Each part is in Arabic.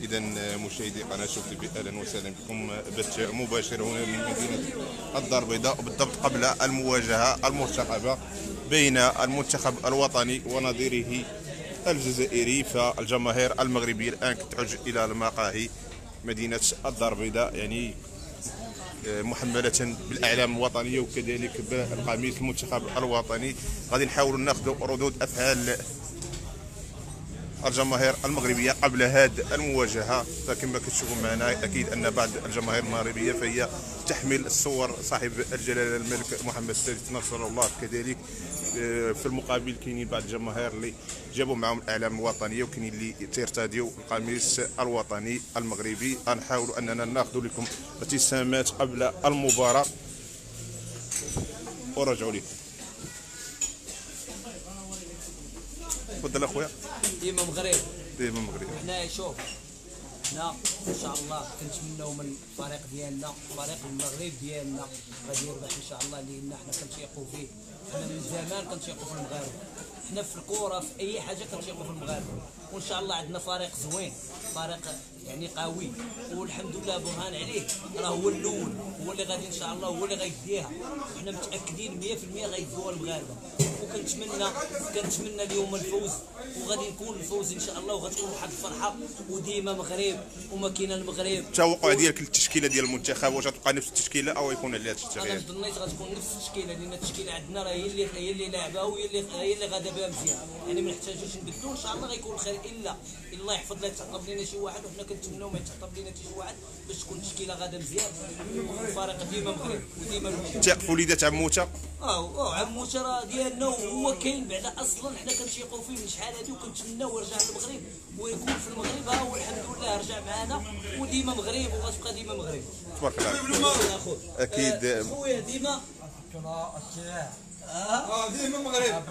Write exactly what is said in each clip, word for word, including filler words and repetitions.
إذا مشاهدي قناة شوف تي في، أهلا وسهلا بكم، بث مباشر هنا من مدينة الدار البيضاء، وبالضبط قبل المواجهة المرتقبة بين المنتخب الوطني ونظيره الجزائري. فالجماهير المغربية الآن كتعج إلى المقاهي مدينة الدار البيضاء، يعني محملة بالأعلام الوطنية وكذلك بالقميص المنتخب الوطني. غادي نحاولوا ناخذوا ردود أفعال الجماهير المغربية قبل هذه المواجهة. فكما كتشوفوا معنا أكيد أن بعض الجماهير المغربية فهي تحمل صور صاحب الجلالة الملك محمد السادس نصره الله، كذلك في المقابل كاينين بعض الجماهير اللي جابوا معهم الأعلام الوطنية وكاينين اللي تيرتديو القميص الوطني المغربي. غنحاولوا أننا ناخذ لكم ابتسامات قبل المباراة ونرجعوا لكم. تفضل اخويا. ديما مغرب ديما مغرب. حنا شوف حنا ان شاء الله كنتمناو من الفريق ديالنا، فريق المغرب ديالنا غادي يربح ان شاء الله، لان حنا كنتيقوا فيه، حنا من زمان كنتيقوا في المغرب، حنا في الكره في اي حاجه كنتيقوا في المغرب، وان شاء الله عندنا فريق زوين، فريق يعني قوي، والحمد لله برهان عليه راه هو الاول، هو اللي غادي ان شاء الله هو اللي غيديها، حنا متاكدين مية في المية غيدوها المغاربه، وكنتمنى كنتمنى اليوم الفوز، وغادي يكون الفوز ان شاء الله، وغتكون واحد الفرحه. وديما مغرب وماكينه المغرب. التوقع ديالك للتشكيله ديال المنتخب، واش غتبقى نفس التشكيله او يكون عليها التغيير؟ انا ظنيت غتكون نفس التشكيله، لان التشكيله عندنا راه هي اللي هي اللي لاعبه وهي اللي هي اللي غادا بها مزيان، يعني ما نحتاجوش نبدلو، ان شاء الله غيكون خير الا الله يحفظ لنا يتعطب لنا شي واحد، وحنا كنتمناو ما يتعطب لنا حتى شي واحد باش تكون التشكيله غادا مزيان. الفريق ديما مغرب وديما تقف وليدات عموتة. اه اه عموتة راه ديالنا وهو كاين بعدا اصلا، حنا كنتيقوا فيه من شحال هادي وكنتمناو يرجع للمغرب ويكون في المغرب، ها هو الحمد لله رجع معنا وديما مغرب وغتبقى ديما مغرب. تبارك الله عليك. اكيد خويا ديما اه ديما مغرب.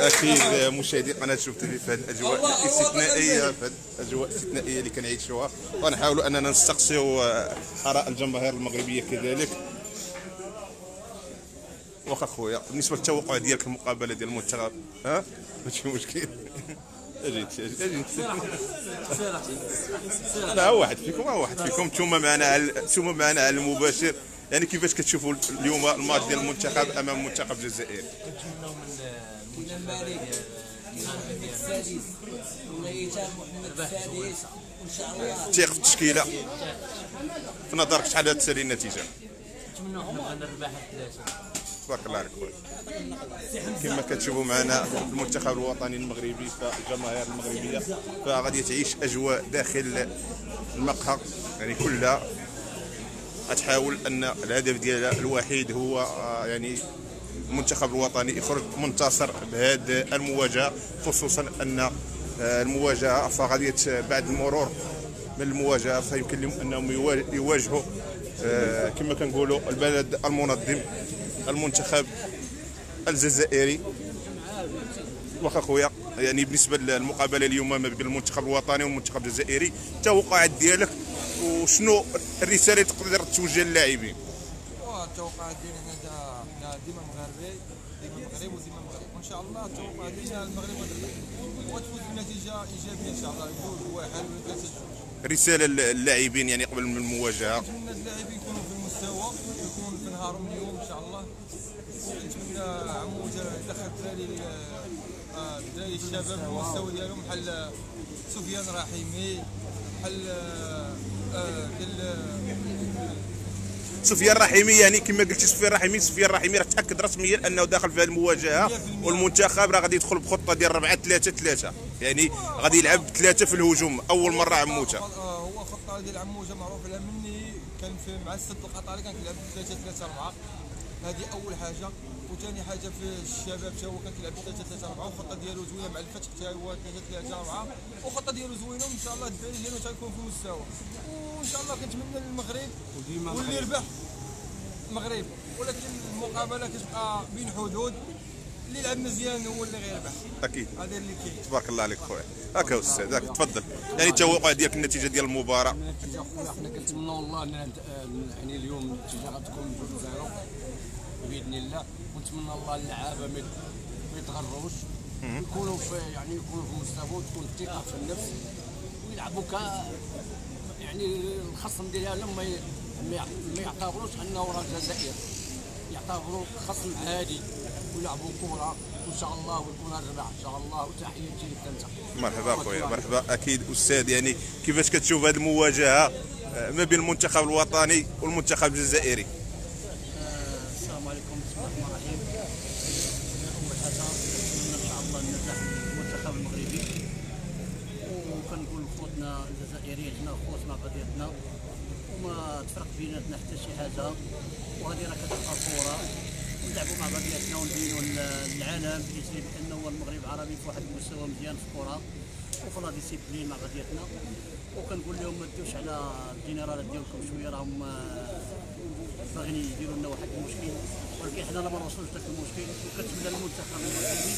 اكيد مشاهدي قناه شوف تي في، في هذه الاجواء الاستثنائيه في هذه الاجواء الاستثنائيه اللي كنعيشوها، ونحاولوا اننا نستقصيو اراء الجماهير المغربيه كذلك. واخا خويا بالنسبه للتوقع ديالك المقابله ديال المنتخب، ها ماشي مشكل. اجي اجي انا واحد فيكم واحد فيكم انتم معنا انتم معنا على المباشر. يعني كيفاش كتشوفوا اليوم الماتش ديال المنتخب امام منتخب الجزائر؟ كنتمناو من الملك محمد السادس وليتان محمد السادس وان شاء الله تيق في التشكيله. في نظرك شحال غتسالي النتيجه؟ كنتمناو حنا نربح ثلاثه. تبارك الله عليك خويا. كما كتشوفوا معنا المنتخب الوطني المغربي، فالجماهير المغربيه فغادي تعيش اجواء داخل المقهى، يعني كلها غتحاول ان الهدف ديالها الوحيد هو يعني المنتخب الوطني يخرج منتصر بهذه المواجهه، خصوصا ان المواجهه فغادي بعد المرور من المواجهه فيمكن لهم انهم يواجهوا كما كنقولوا البلد المنظم المنتخب الجزائري. واخا خويا يعني بالنسبه للمقابله اليوم ما بين المنتخب الوطني والمنتخب الجزائري، التوقعات ديالك وشنو الرساله اللي تقدر توجه للاعبين؟ التوقعات ديالنا حنا ديما مغربي ديما مغرب وديما مغرب، وان شاء الله التوقع ديالنا المغرب وتفوز بنتيجه ايجابيه ان شاء الله، جوج واحد ولا ثلاثه جوج. رساله للاعبين يعني قبل من المواجهه؟ نتمنى اللاعبين يكونوا في المستوى ويكونوا في نهارهم اليوم ان شاء الله، ونتمنى عموتة يدخل الدراري الدراري الشباب في المستوى ديالهم بحال سفيان الرحيمي بحال سفيان الرحيمي. يعني كما قلتي سفيان الرحيمي سفيان الرحيمي راه تاكد رسميا انه داخل في هذه المواجهه، والمنتخب راه غادي يدخل بخطه ديال أربعة ثلاثة ثلاثة، يعني غادي يلعب بثلاثه في الهجوم اول مره عموتة. هو خطه ديال عموتة معروف لها مني، كان في مع السد القطري كان كيلعب ثلاثة ثلاثة أربعة، هذه اول حاجه، وثاني حاجه في الشباب تا هو كان كيلعب ثلاثة ثلاثة أربعة، والخطه ديالو زوينه مع الفتح تا هو ثلاثة ثلاثة أربعة، والخطه ديالو زوينه وان شاء الله الدراري ديالو تيكون في المستوى، وان شاء الله كنتمنى للمغرب واللي يربح المغرب، ولكن المقابله كتبقى بين حدود، اللي يلعب مزيان هو اللي غيربح. اكيد هذا اللي كاين. تبارك الله عليك خويا. هاكا استاذ هاك تفضل، يعني التوقع ديالك النتيجه ديال المباراه؟ يا خويا حنا كنتمناو والله ان يعني اليوم النتيجه غتكون جوج صفر باذن الله، ونتمنى الله اللعابه ما يتغروش يكونوا في يعني يكونوا في مستواهم، تكون الثقه في النفس ويلعبوا ك يعني الخصم ديالهم ما يعتبروش انه راه جزائر، يعتبروا خصم عادي ويلعبوا كره ان شاء الله ويكون الربح ان شاء الله. وتحياتي لك انت. مرحبا خويا، مرحبا. اكيد استاذ، يعني كيفاش كتشوف هذه المواجهه ما بين المنتخب الوطني والمنتخب الجزائري؟ السلام عليكم، بسم الله الرحمن الرحيم. اول حاجه نتمنى ان شاء الله النجاح للمنتخب المغربي، وكنقول لخوتنا الجزائريين حنا خوتنا قضيتنا وما تفرق بيناتنا حتى شي حاجه، وهذه راه كتبقى صوره ونلعبوا مع بعضياتنا ونبينوا للعالم كيجري بانه المغرب العربي في واحد المستوى مزيان في الكره وفي لا ديسيبلين مع بعضياتنا. وكنقول لهم ما تديوش على الجنرالات ديالكم شويه، راهم باغيين يديروا لنا واحد المشكل، ولكن حنا ما نوصلوش لذاك المشكل. وكنتمنى المنتخب المغربي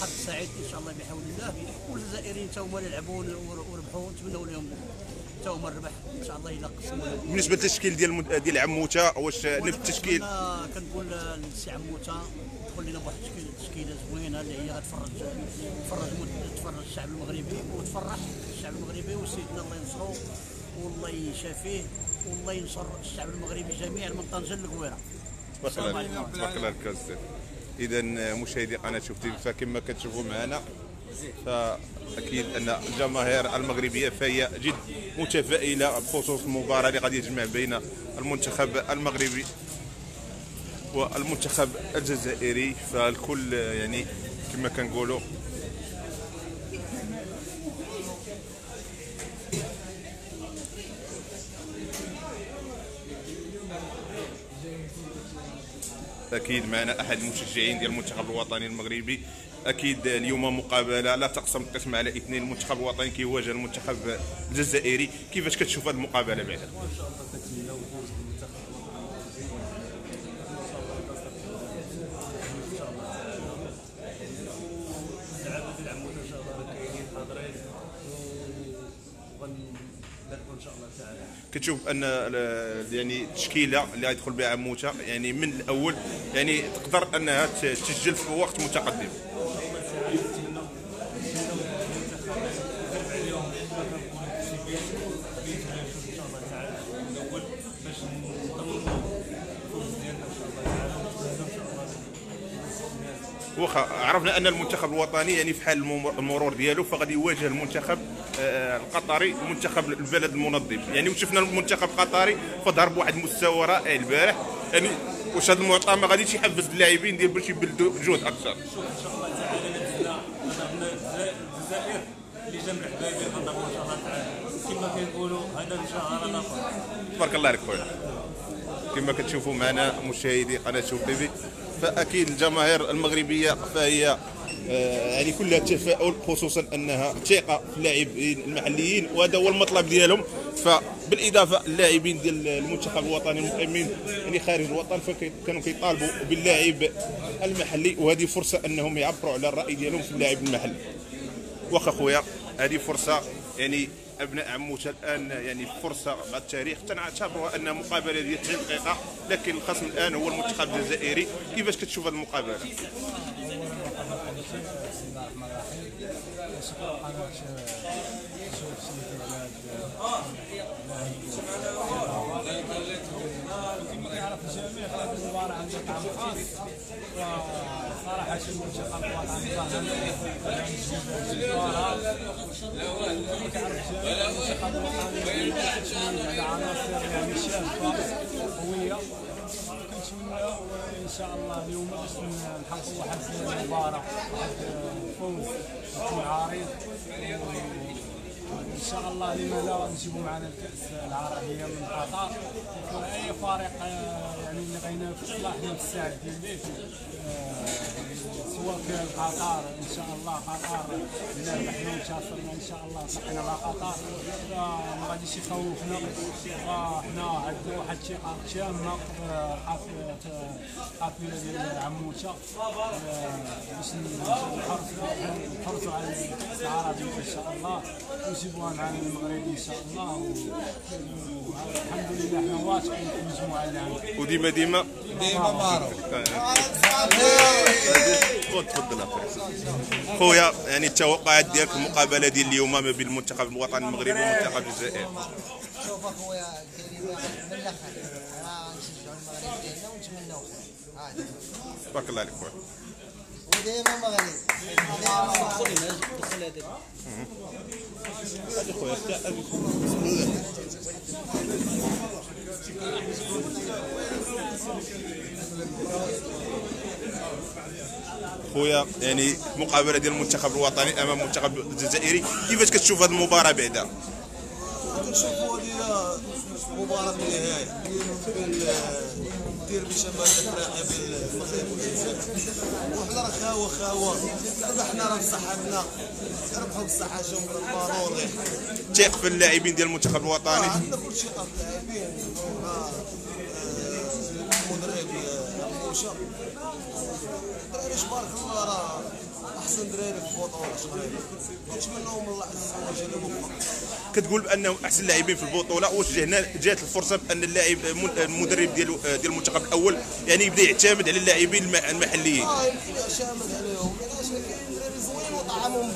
حظ سعيد ان شاء الله بحول الله، والجزائريين تا هما اللي لعبوا وربحوا نتمنوا لهم تا هما الربح ان شاء الله الا قسموا لهم. بالنسبه للتشكيل ديال ديال عموتة، واش نفس التشكيل؟ كنقول للسي عموتة تدخل لنا بواحد التشكيله زوينه اللي هي غتفرج تفرج تفرج الشعب المغربي وتفرح الشعب المغربي، وسيدنا الله ينصرو والله يشافيه والله ينصر الشعب المغربي جميعا من طنجه للقويره. تبارك الله، تبارك الله لك السيد. اذا مشاهدي قناه شوف تيفي، فكما كتشوفوا معنا فاكيد ان الجماهير المغربيه فهي جد متفائله بخصوص المباراه اللي غادي تجمع بين المنتخب المغربي والمنتخب الجزائري. فالكل يعني كما كنقولوا اكيد معنا احد المشجعين ديال المنتخب الوطني المغربي. اكيد اليوم مقابله لا تقسم القسم على اثنين، المنتخب الوطني كيواجه المنتخب الجزائري. كيفاش كتشوف هذه المقابله بعدا؟ ان شاء الله كنتمناو فوز المنتخب الوطني ان شاء الله. اللعابه ديال عموتة ان شاء الله كاينين حاضرين وغنلعبوا ان شاء الله تعالى. كتشوف ان يعني التشكيله اللي غيدخل بها عموتة يعني من الاول يعني تقدر انها تسجل في وقت متقدم. واخا عرفنا ان المنتخب الوطني يعني في حال المرور ديالو فغادي يواجه المنتخب القطري منتخب البلد المنظم، يعني وشفنا المنتخب القطري فظهر بواحد المستوى رائع البارح، يعني واش هذا المعطى غاديش يحفز اللاعبين ديال باش يبذلوا جهد اكثر؟ شوف ان شاء الله تعالى نتمنى ان الجزائر اللي جمع حبايبي غنضربوا ان شاء الله تعالى كما كيقولوا هذا ان شاء الله نافع. تبارك الله عليك خويا. كما كتشوفوا معنا مشاهدي قناه شوف تيفي، فاكيد الجماهير المغربيه فهي يعني كلها تفاؤل، خصوصا انها ثقه في اللاعبين المحليين وهذا هو المطلب ديالهم. فبالاضافه اللاعبين ديال المنتخب الوطني المقيمين يعني خارج الوطن فكانوا كيطالبوا باللاعب المحلي، وهذه فرصه انهم يعبروا على الراي ديالهم في اللاعب المحلي. واخا خويا هذه فرصه يعني ابناء عموتة الان يعني فرصه مع التاريخ تنعتبرها انها مقابله ديال تسعين دقيقه، لكن الخصم الان هو المنتخب الجزائري. كيفاش كتشوف هذه المقابله؟ بسم الله الرحمن الرحيم. شكرا قناه شوف تيفي على كما يعرف الجميع هذه المباراه عندها طعم خاص، وصراحه المنتخب الوطني على عناصر يعني شابه قويه. كنتمنى ان شاء الله اليوم باش نحققوا واحد المباراه واحد الفوز تكون عريض ان شاء الله. لما لا نجيبوا معنا الكأس العربية من قطر، واي فريق يعني اللي غينافس صلاحنا في الساعه ديال سواء كان قطر ان شاء الله. قطر الا ربحنا وانتصرنا ان شاء الله صحنا مع قطر ما غاديش يخوفنا، وحنا عندنا واحد الثقه تامه في القافله ديال عموتة باش نحرصوا على الكأس العربية ان شاء الله ونجيبوها معنا المغرب ان شاء الله. والحمد لله حنا واثقين في المجموعه اللي عندنا وديما ديما ديما مبارك. تفضل تفضل اخويا. خويا يعني التوقعات ديالك في المقابله ديال اليوم ما بين المنتخب الوطني المغربي والمنتخب الجزائري؟ شوف اخويا الكريم، من الاخر راه نشجعوا المغرب ديالنا ونتمناو خير. بارك الله عليك خويا. وديما مغربي ديما مغربي. دخل هذاك اخويا خويا. يعني المقابله ديال المنتخب الوطني امام المنتخب الجزائري، كيفاش كتشوف هذه المباراه بعدا؟ كنشوفوا هذه مباراه النهايه دير بشمال الافريقيا بين المغرب والجزائر، وحنا راه خاوه خاوه دابا، حنا راه بصحتنا نربحوا بالصحه جمهور ضروري. تيق في اللاعبين ديال المنتخب الوطني؟ عندنا كلشي تيق في اللاعبين، المدرب موشه الدراري تبارك الله راه احسن دراري في البطوله تقريبا، كنتمناهم الله عز وجل يوفقهم. كتقول بانهم احسن لاعبين في البطوله، واش هنا جات الفرصه بان اللاعب المدرب ديال ديال المنتخب الاول يعني يبدا يعتمد على اللاعبين المحليين؟ اه يمكن يعتمد عليهم، علاش كاين دراري زوينين وطعمهم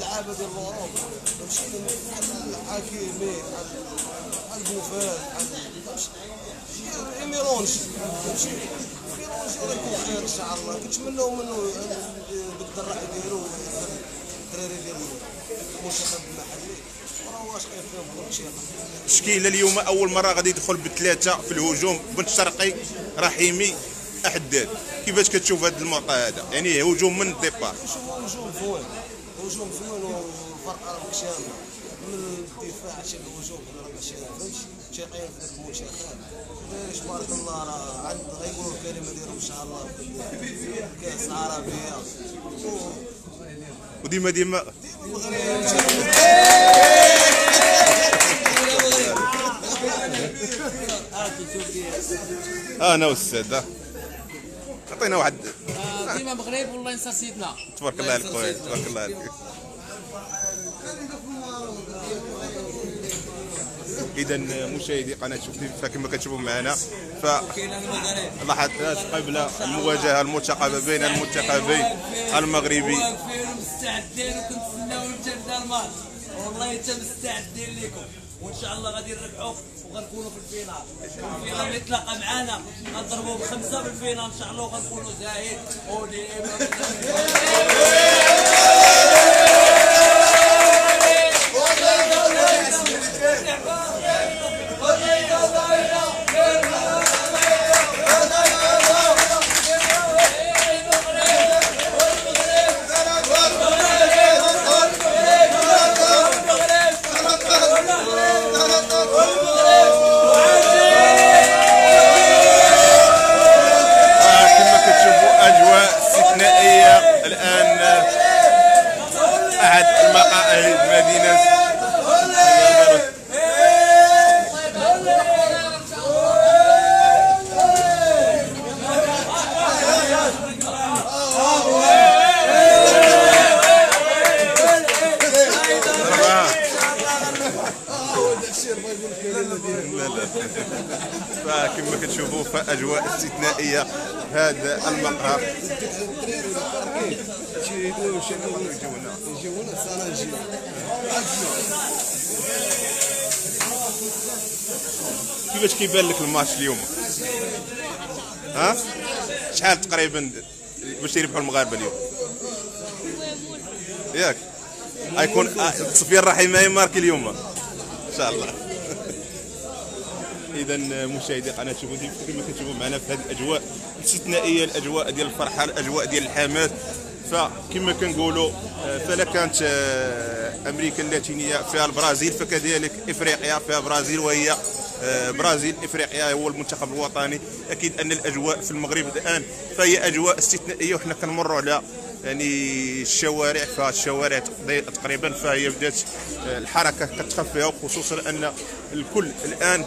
لعابه ديال اوروبا، ماشي بحال الحكيمي بحال بوفال بحال ميرونج، ماشي ميرونج راه يكون خير ان شاء الله. كنتمناو منه بدا الراي ديالو الدراري ديال المنتخب المحلي راه واش كاين فيهم كلشي. التشكيله اليوم اول مره غادي يدخل بثلاثه في الهجوم، بن شرقي، رحيمي، حداد. كيفاش كتشوف هذا المعطى هذا؟ يعني هجوم من الديبار. كنشوفوا هجوم زوين، هجوم زوين والفرقه راه مكشامه من الدفاع حتى الهجوم، راه ماشي فهمتش تيقين في ذاك المنتخب. الدراري تبارك الله راه عند غيقولوا الكلمه ديالهم ان شاء الله في الكأس العربية، وديما ديما انا والساده عطينا واحد ديما مغرب والله ينصر سيدنا. تبارك الله عليك خويا، تبارك الله عليك. اذا مشاهدي قناه شوف تيفي فكما كتشوفوا معنا ف لحظات قبل المواجهه المرتقبه بين المنتخبين المغربي، مستعدين وكنتسناو نبدا الماتش والله حتى مستعدين لكم، وان شاء الله غادي نربحوا وغنكونوا في الفينال. الفينال غيتلاقى معانا، غنضربوا بخمسه في الفينال ان شاء الله، وغنكونوا زاهد فكما كتشوفوا فاجواء استثنائيه هذا المقهى. كيفاش كيبان لك الماتش اليوم؟ ها شحال تقريبا باش يربحوا المغاربه اليوم؟ ياك غيكون سفيان الرحيمي ماركي اليوم ان شاء الله. اذا مشاهدي قناه شوفوا كما كتشوفوا معنا في هذه الاجواء الاستثنائيه، الاجواء ديال الفرحه، الاجواء ديال الحماس. فكما كنقولوا فلا كانت امريكا اللاتينيه فيها البرازيل، فكذلك افريقيا فيها برازيل، وهي برازيل افريقيا هو المنتخب الوطني. اكيد ان الاجواء في المغرب الان فهي اجواء استثنائيه، وحنا كنمروا على يعني الشوارع، فالشوارع تقريبا فهي بدات الحركه كتخفيها، وخصوصا ان الكل الان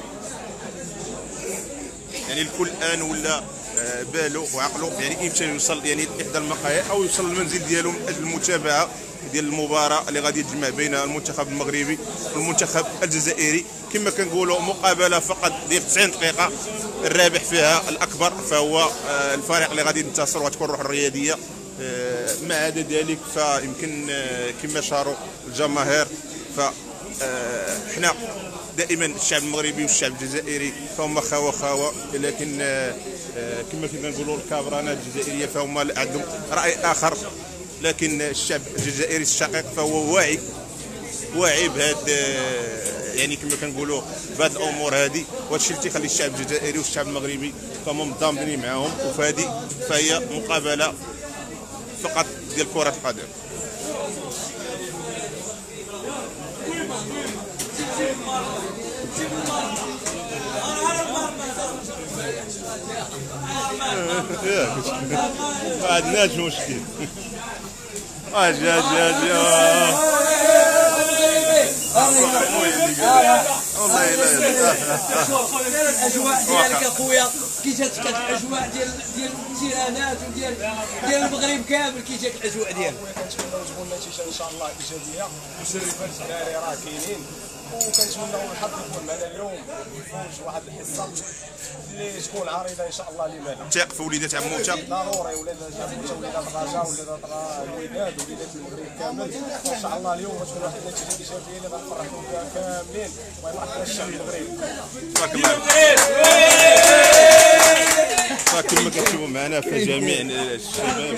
يعني الكل الان ولا باله وعقله يعني يمكن يوصل يعني احدى المقاهي او يوصل المنزل ديالو من اجل المتابعه ديال المباراه اللي غادي تجمع بين المنتخب المغربي والمنتخب الجزائري. كما كنقولوا مقابله فقط ديال تسعين دقيقه، الرابح فيها الاكبر فهو الفريق اللي غادي ينتصر، وتكون روح الرياضيه ما عدا ذلك فيمكن كما شاروا الجماهير فاحنا دائما الشعب المغربي والشعب الجزائري فهم خاوه خاوه، لكن كما كنقولوا الكابرانات الجزائرية فهم عندهم رأي آخر، لكن الشعب الجزائري الشقيق فهو واعي واعي بهاد يعني كما كنقولوا بهاد الامور هذه، وهادشي اللي تيخلي الشعب الجزائري والشعب المغربي فهم متضامنين معاهم، وفهادي فهي مقابله فقط ديال كرة القدم. ما عندناش مشكل. اجي اجي اجي والله الا الاجواء ديالك اخويا، كي جاتك الاجواء ديال ديال التيرانات وديال ديال المغرب كامل، كي جات الاجواء ديالك؟ كنتمناو تكون نتيجه ان شاء الله ايجابيه، مسرفات الدراري راه كاينين، وكنتمناو الحظ يكون معنا اليوم ويفوز واحد الحصه اللي تكون عريضه ان شاء الله. لماذا؟ تيق في وليدات عموتة ضروري، ولادات عموتة ولادات الرجاء ولادات الوداد ولادات المغرب كامل، ان شاء الله اليوم غتكون واحد النتيجه ايجابيه اللي غنفرحوا بها كاملين، ويفرح بها الشعب المغربي. تبارك الله. كما كتشوفوا معنا في جميع الشباب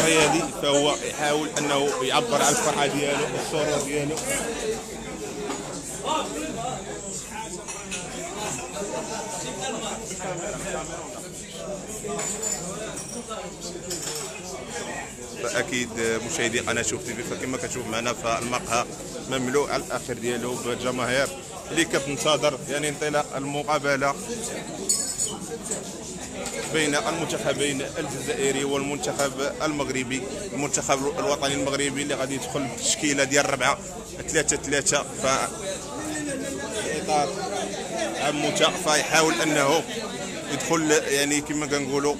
الرياضي فهو يحاول انه يعبر عن الفرحه ديالو والسرور ديالو. فأكيد مشاهدي قناة شوف تيفي فكما كتشوف معنا فالمقهى مملوء على الآخر ديالو بالجماهير اللي كتنتظر يعني انطلاق المقابلة بين المنتخبين الجزائري والمنتخب المغربي، المنتخب الوطني المغربي اللي غادي يدخل بالتشكيلة ديال الربعة ثلاثة ثلاثة ف إطار عموتة، فيحاول أنه يدخل يعني كما كنقولوا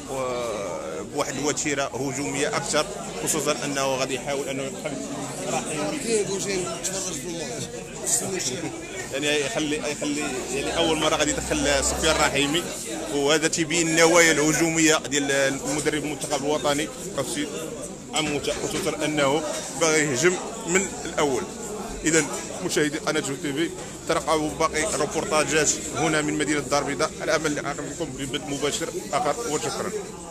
بواحد الوتيره هجوميه اكثر، خصوصا انه غادي يحاول انه يقفل راح يعني يخلي يخلي يعني اول مره غادي يدخل سفيان الرحيمي، وهذا تيبين النوايا الهجوميه ديال المدرب المنتخب الوطني كابتن عموتة، خصوصا انه باغي يهجم من الاول. اذا مشاهدي قناه شوف تيفي ترقبوا باقي الروبورتاجات هنا من مدينه الدار البيضاء، على امل نلقاكم في بث مباشر اخر وشكرا.